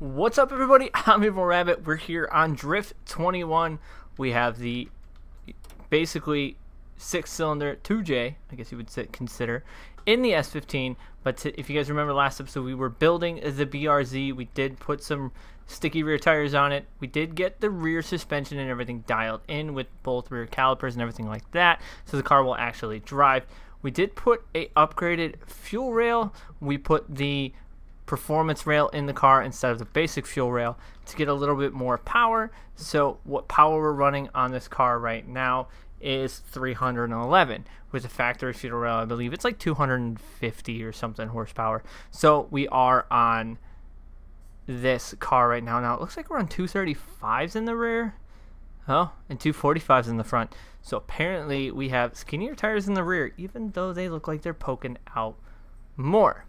What's up, everybody? I'm EvlRabbit. We're here on Drift21. We have the basically 6-cylinder 2J, I guess you would consider, in the S15. But if you guys remember last episode, we were building the BRZ. We did put some sticky rear tires on it. We did get the rear suspension and everything dialed in with both rear calipers and everything like that, so the car will actually drive. We did put a upgraded fuel rail. We put the performance rail in the car instead of the basic fuel rail to get a little bit more power. So what power we're running on this car right now is 311. With the factory fuel rail, I believe it's like 250 or something horsepower. So we are on this car right now. Now it looks like we're on 235s in the rear. Oh, and 245s in the front. So apparently we have skinnier tires in the rear, even though they look like they're poking out more.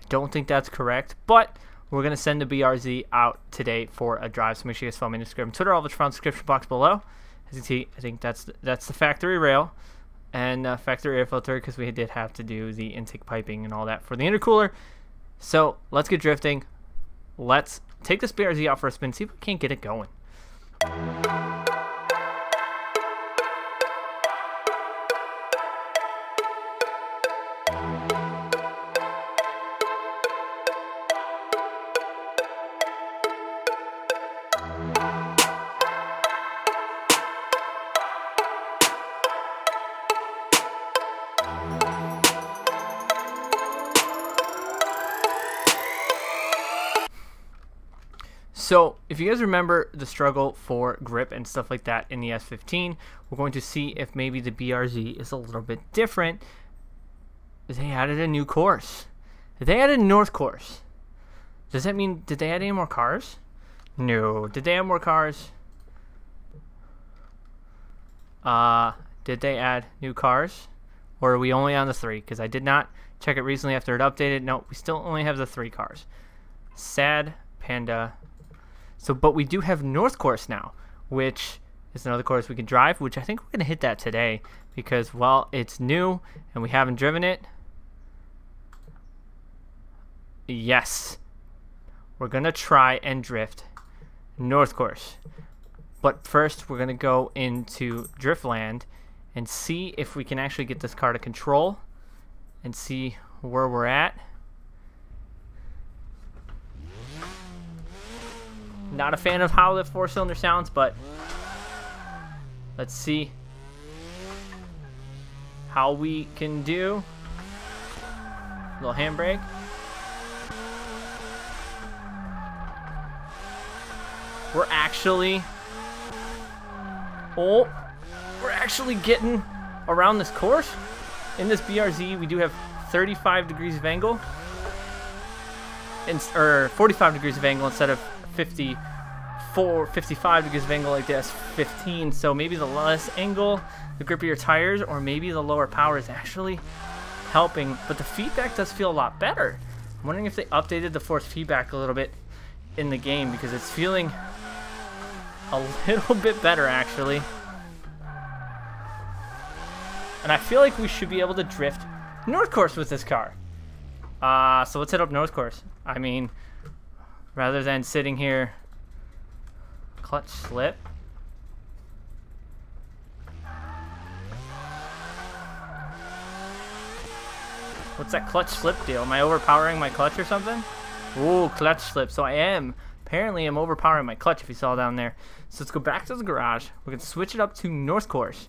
I don't think that's correct, but we're going to send the BRZ out today for a drive. So make sure you guys follow me on Instagram, Twitter, all the front description box below. As you can see, I think that's the factory rail and factory air filter, because we did have to do the intake piping and all that for the intercooler. So let's get drifting. Let's take this BRZ out for a spin, see if we can't get it going. So if you guys remember the struggle for grip and stuff like that in the S15, we're going to see if maybe the BRZ is a little bit different. They added a new course. They added a north course. Does that mean, did they add any more cars? No. Did they add more cars? Did they add new cars? Or are we only on the 3? Because I did not check it recently after it updated. No, we still only have the 3 cars. Sad Panda. So, but we do have North Course now, which is another course we can drive, which I think we're going to hit that today because, well, it's new and we haven't driven it. Yes. We're going to try and drift North Course. But first, we're going to go into Driftland and see if we can actually get this car to control and see where we're at. Not a fan of how the 4-cylinder sounds, but let's see how we can do. Little handbrake. We're actually getting around this course. In this BRZ, we do have 35 degrees of angle, or 45 degrees of angle instead of 55 degrees of angle like the S15. So maybe the less angle, the grippier tires, or maybe the lower power is actually helping. But the feedback does feel a lot better. I'm wondering if they updated the force feedback a little bit in the game, because it's feeling a little bit better actually. And I feel like we should be able to drift North Course with this car. So let's hit up North Course. I mean, rather than sitting here, clutch slip. What's that clutch slip deal? Am I overpowering my clutch or something? Ooh, clutch slip. So I am. Apparently I'm overpowering my clutch if you saw down there. So let's go back to the garage. We can switch it up to North Course.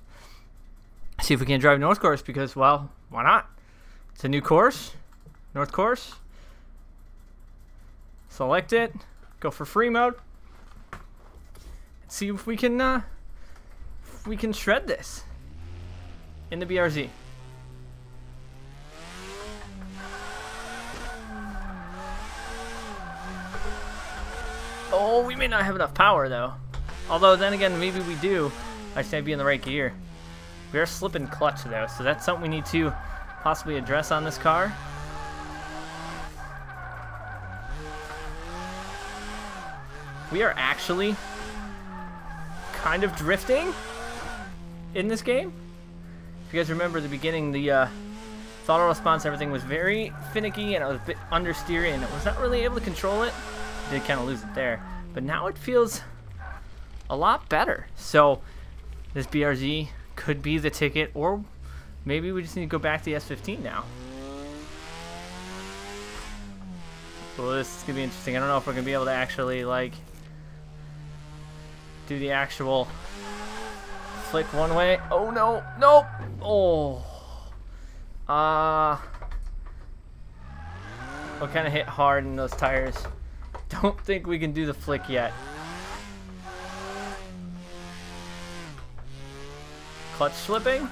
See if we can drive North Course because, well, why not? It's a new course. North Course. Select it, go for free mode, and see if we can shred this in the BRZ. Oh, we may not have enough power though. Although then again, maybe we do. I should be in the right gear. We are slipping clutch though, so that's something we need to possibly address on this car. We are actually kind of drifting in this game. If you guys remember the beginning, the throttle response, everything was very finicky, and I was a bit understeery, and I was not really able to control it. I did kind of lose it there, but now it feels a lot better. So this BRZ could be the ticket, or maybe we just need to go back to the S15 now. Well, this is gonna be interesting. I don't know if we're gonna be able to actually like do the actual flick one way. Oh no, nope. Oh. We'll kind of hit hard in those tires. Don't think we can do the flick yet. Clutch slipping.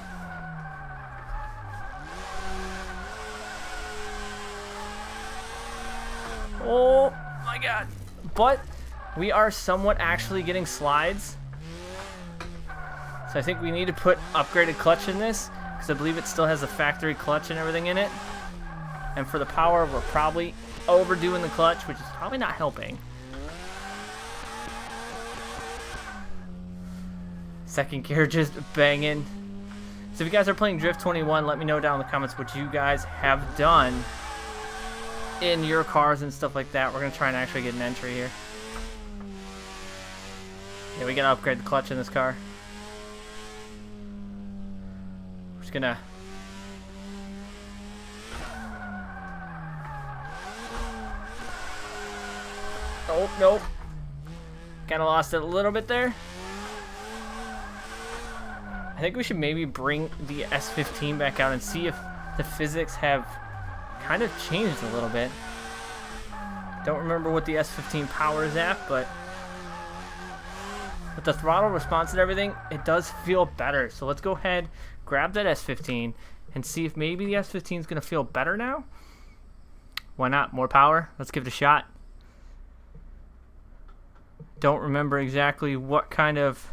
Oh my god. But we are somewhat actually getting slides. So I think we need to put upgraded clutch in this, because I believe it still has the factory clutch and everything in it. And for the power, we're probably overdoing the clutch, which is probably not helping. Second gear just banging. So if you guys are playing Drift21, let me know down in the comments what you guys have done in your cars and stuff like that. We're going to try and actually get an entry here. Yeah, we got to upgrade the clutch in this car. We're just going to... Oh, nope. Kind of lost it a little bit there. I think we should maybe bring the S15 back out and see if the physics have kind of changed a little bit. Don't remember what the S15 power is at, but with the throttle response and everything, it does feel better. So let's go ahead, grab that S15, and see if maybe the S15 is going to feel better now. Why not? More power. Let's give it a shot. Don't remember exactly what kind of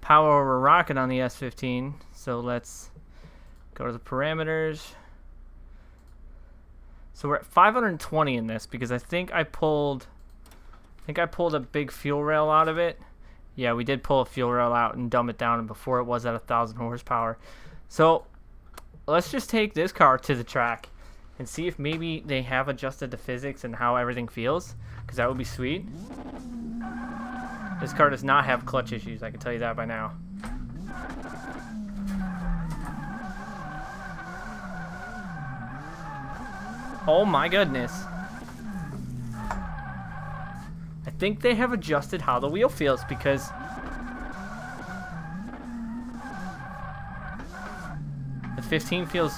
power we're rocking on the S15. So let's go to the parameters. So we're at 520 in this because I think I pulled a big fuel rail out of it. Yeah, we did pull a fuel rail out and dumb it down, and before it was at 1,000 horsepower. So let's just take this car to the track and see if maybe they have adjusted the physics and how everything feels, because that would be sweet. This car does not have clutch issues, I can tell you that by now. Oh my goodness. I think they have adjusted how the wheel feels, because the 15 feels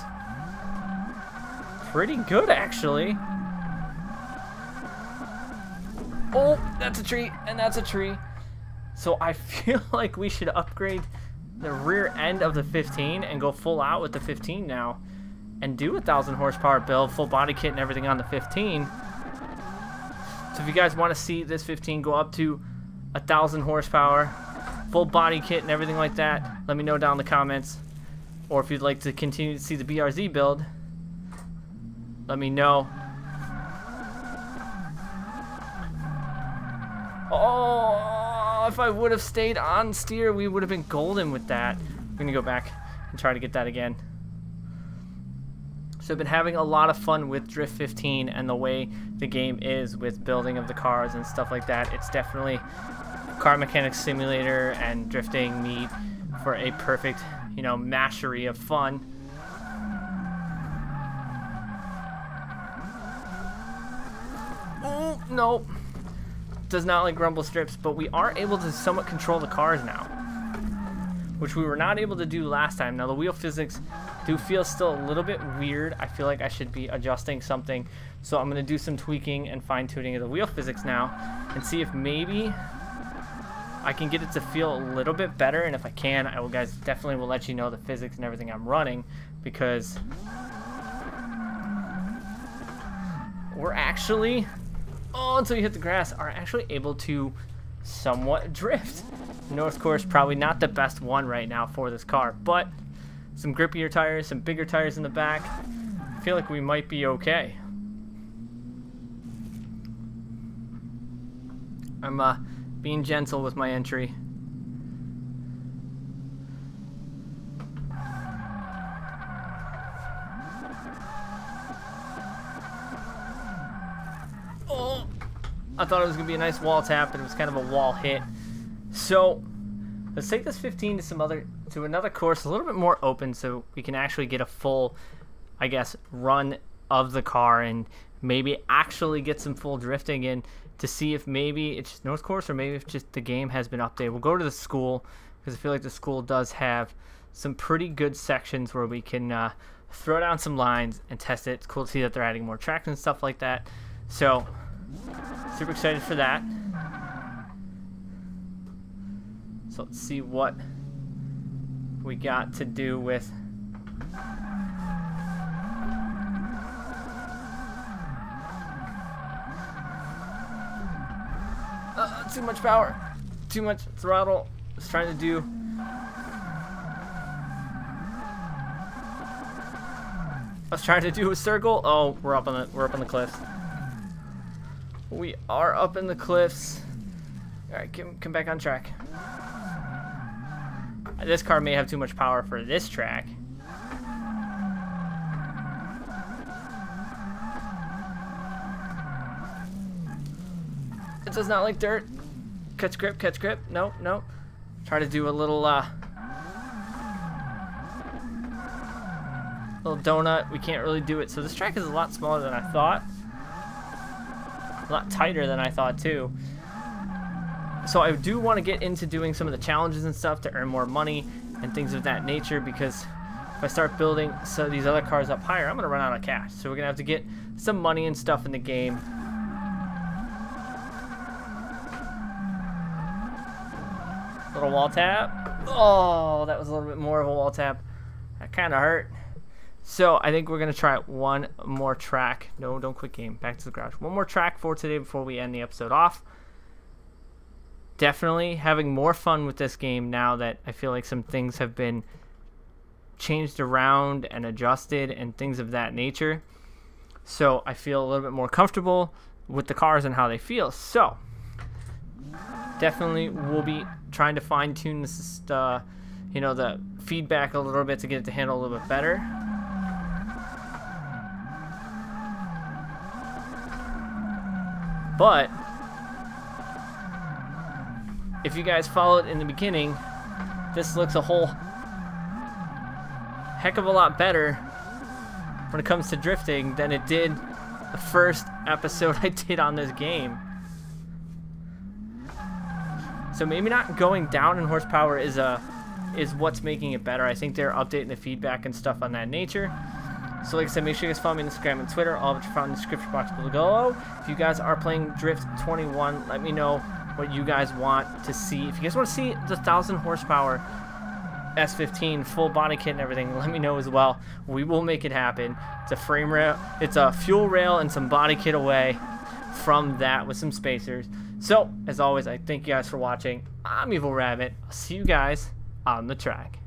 pretty good actually. Oh, that's a tree, and that's a tree. So I feel like we should upgrade the rear end of the 15 and go full out with the 15 now and do a 1,000 horsepower build, full body kit and everything on the 15. So if you guys want to see this 15 go up to 1,000 horsepower, full body kit and everything like that, let me know down in the comments. Or if you'd like to continue to see the BRZ build, let me know. Oh, if I would have stayed on steer, we would have been golden with that. I'm going to go back and try to get that again. So I've been having a lot of fun with Drift 15 and the way the game is with building of the cars and stuff like that. It's definitely Car Mechanics Simulator and drifting meet for a perfect, you know, mashery of fun. Oh, nope. Does not like rumble strips, but we are able to somewhat control the cars now, which we were not able to do last time. Now the wheel physics do feel still a little bit weird. I feel like I should be adjusting something, so I'm going to do some tweaking and fine-tuning of the wheel physics now and see if maybe I can get it to feel a little bit better. And if I can, I will, guys, definitely will let you know the physics and everything I'm running, because we're actually, oh, until you hit the grass, are actually able to somewhat drift. North course, probably not the best one right now for this car, but some grippier tires, some bigger tires in the back, I feel like we might be okay. I'm being gentle with my entry. I thought it was going to be a nice wall tap, but it was kind of a wall hit. So let's take this 15 to another course a little bit more open, so we can actually get a full, I guess, run of the car and maybe actually get some full drifting in to see if maybe it's just North Course or maybe if just the game has been updated. We'll go to the school because I feel like the school does have some pretty good sections where we can throw down some lines and test it. It's cool to see that they're adding more tracks and stuff like that. So super excited for that. So let's see what we got to do with too much power, too much throttle. I was trying to do a circle. Oh, we're up on the cliffs. We are up in the cliffs. All right, come back on track. This car may have too much power for this track. It does not like dirt. Catch grip, catch grip. Nope, nope. Try to do a little donut. We can't really do it. So this track is a lot smaller than I thought. A lot tighter than I thought too. So I do want to get into doing some of the challenges and stuff to earn more money and things of that nature, because if I start building some of these other cars up higher, I'm going to run out of cash. So we're going to have to get some money and stuff in the game. Little wall tap. Oh, that was a little bit more of a wall tap. That kind of hurt. So I think we're going to try one more track. No, don't quit game. Back to the garage. One more track for today before we end the episode off. Definitely having more fun with this game now that I feel like some things have been changed around and adjusted and things of that nature. So I feel a little bit more comfortable with the cars and how they feel. So definitely we'll be trying to fine tune this, you know, the feedback a little bit to get it to handle a little bit better. But if you guys followed in the beginning, this looks a whole heck of a lot better when it comes to drifting than it did the first episode I did on this game. So maybe not going down in horsepower is what's making it better. I think they're updating the feedback and stuff on that nature. So like I said, make sure you guys follow me on Instagram and Twitter, all of which are found in the description box below. If you guys are playing Drift21, let me know what you guys want to see. If you guys want to see the 1,000 horsepower S15 full body kit and everything, let me know as well. We will make it happen. It's a frame rail, it's a fuel rail and some body kit away from that with some spacers. So as always, I thank you guys for watching. I'm EvlRabbit. I'll see you guys on the track.